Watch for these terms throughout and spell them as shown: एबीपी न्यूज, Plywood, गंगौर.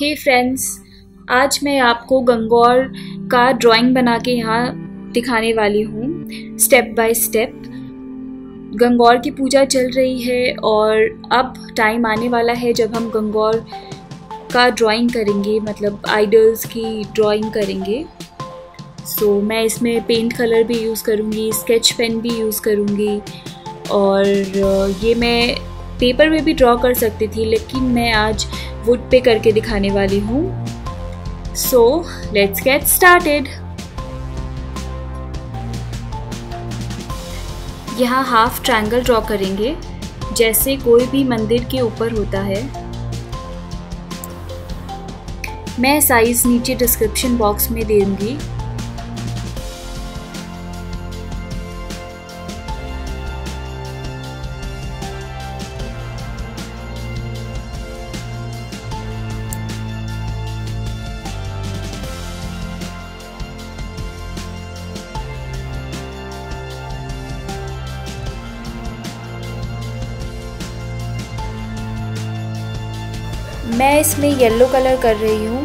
हे friends, आज मैं आपको गंगौर का ड्राइंग बना के यहाँ दिखाने वाली हूँ स्टेप बाय स्टेप। गंगौर की पूजा चल रही है और अब टाइम आने वाला है जब हम गंगौर का ड्राइंग करेंगे, मतलब आइडल्स की ड्राइंग करेंगे। सो मैं इसमें पेंट कलर भी यूज़ करूँगी, स्केच पेन भी यूज़ करूँगी और ये मैं पेपर में भी ड्रॉ कर सकती थी, लेकिन मैं आज वुड पे करके दिखाने वाली हूँ। So let's get started. यहाँ हाफ ट्रायंगल ड्रॉ करेंगे जैसे कोई भी मंदिर के ऊपर होता है। मैं साइज नीचे डिस्क्रिप्शन बॉक्स में दे दूँगी। मैं इसमें येलो कलर कर रही हूँ।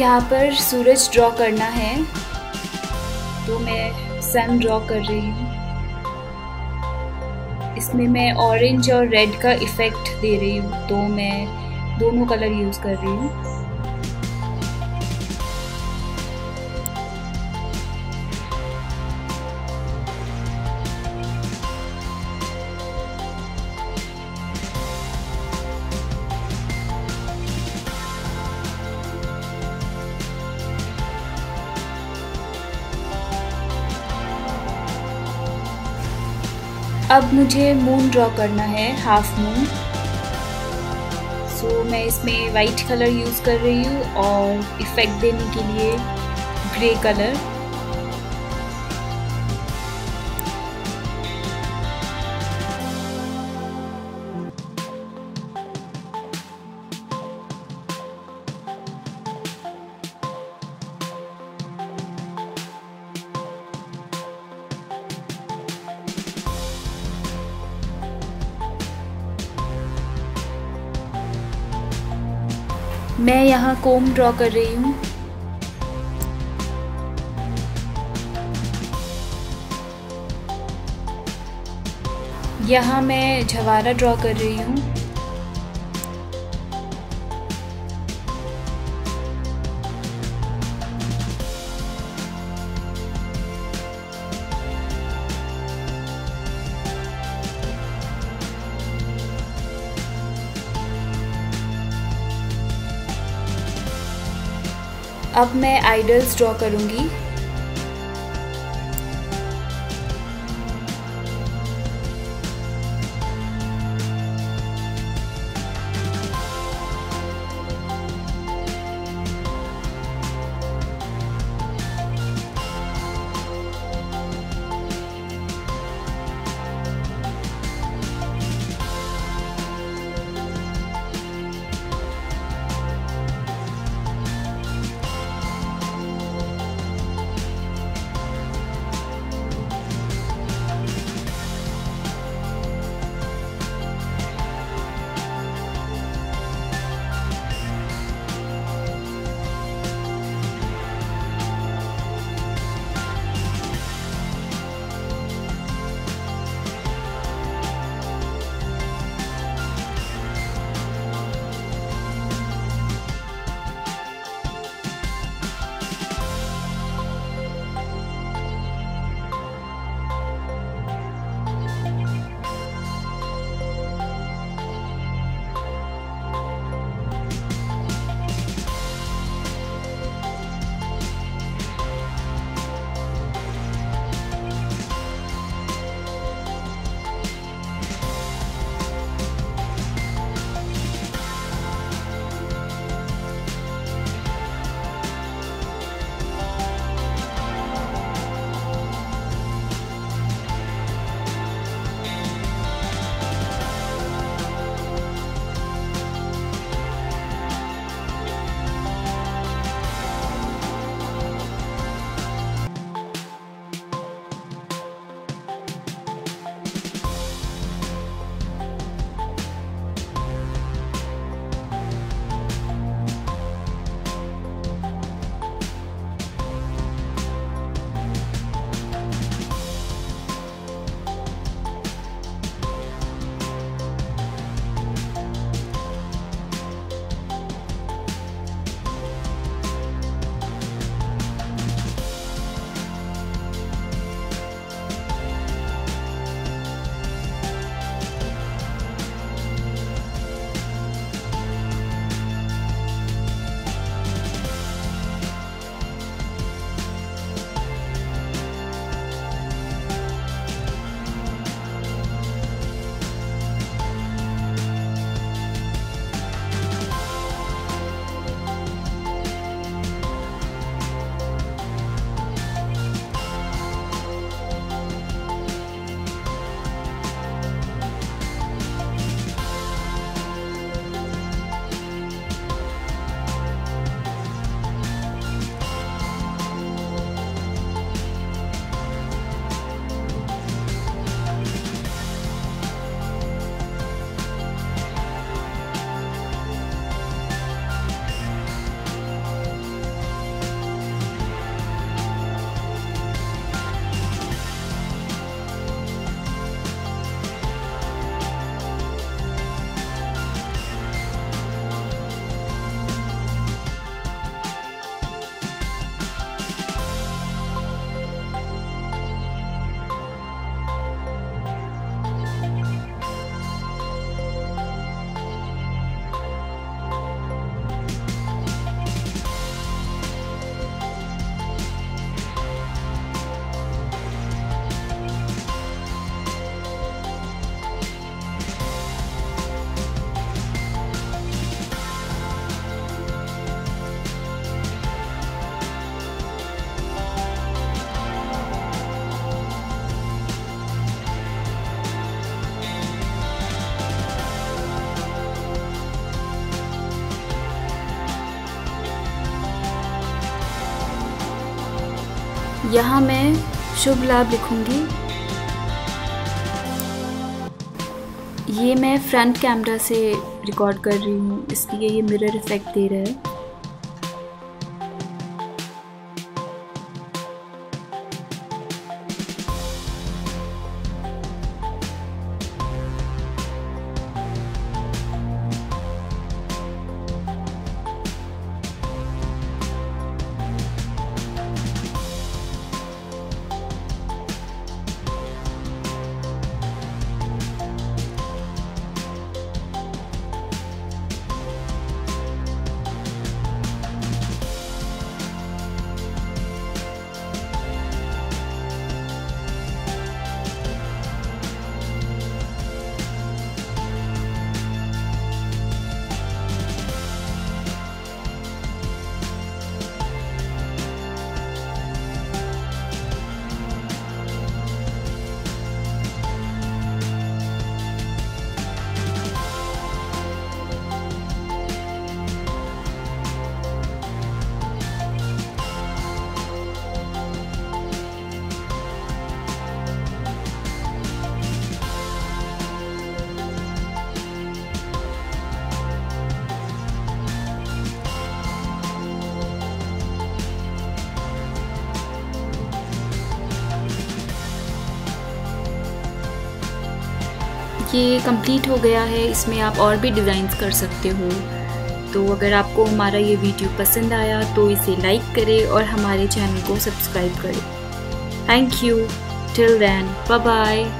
यहाँ पर सूरज ड्रॉ करना है तो मैं सन ड्रॉ कर रही हूँ। इसमें मैं ऑरेंज और रेड का इफ़ेक्ट दे रही हूँ, तो मैं दोनों कलर यूज़ कर रही हूँ. अब मुझे मून ड्रॉ करना है, हाफ मून। सो मैं इसमें वाइट कलर यूज़ कर रही हूँ और इफ़ेक्ट देने के लिए ग्रे कलर। मैं यहाँ कोम ड्रॉ कर रही हूँ। यहाँ मैं झवारा ड्रॉ कर रही हूँ। अब मैं आइडल्स ड्रॉ करूंगी। यहाँ मैं शुभ लाभ लिखूंगी। ये मैं फ्रंट कैमरा से रिकॉर्ड कर रही हूँ, इसलिए ये मिरर इफेक्ट दे रहा है। ये कंप्लीट हो गया है। इसमें आप और भी डिज़ाइंस कर सकते हो। तो अगर आपको हमारा ये वीडियो पसंद आया तो इसे लाइक करें और हमारे चैनल को सब्सक्राइब करें। Thank you. Till then, bye bye.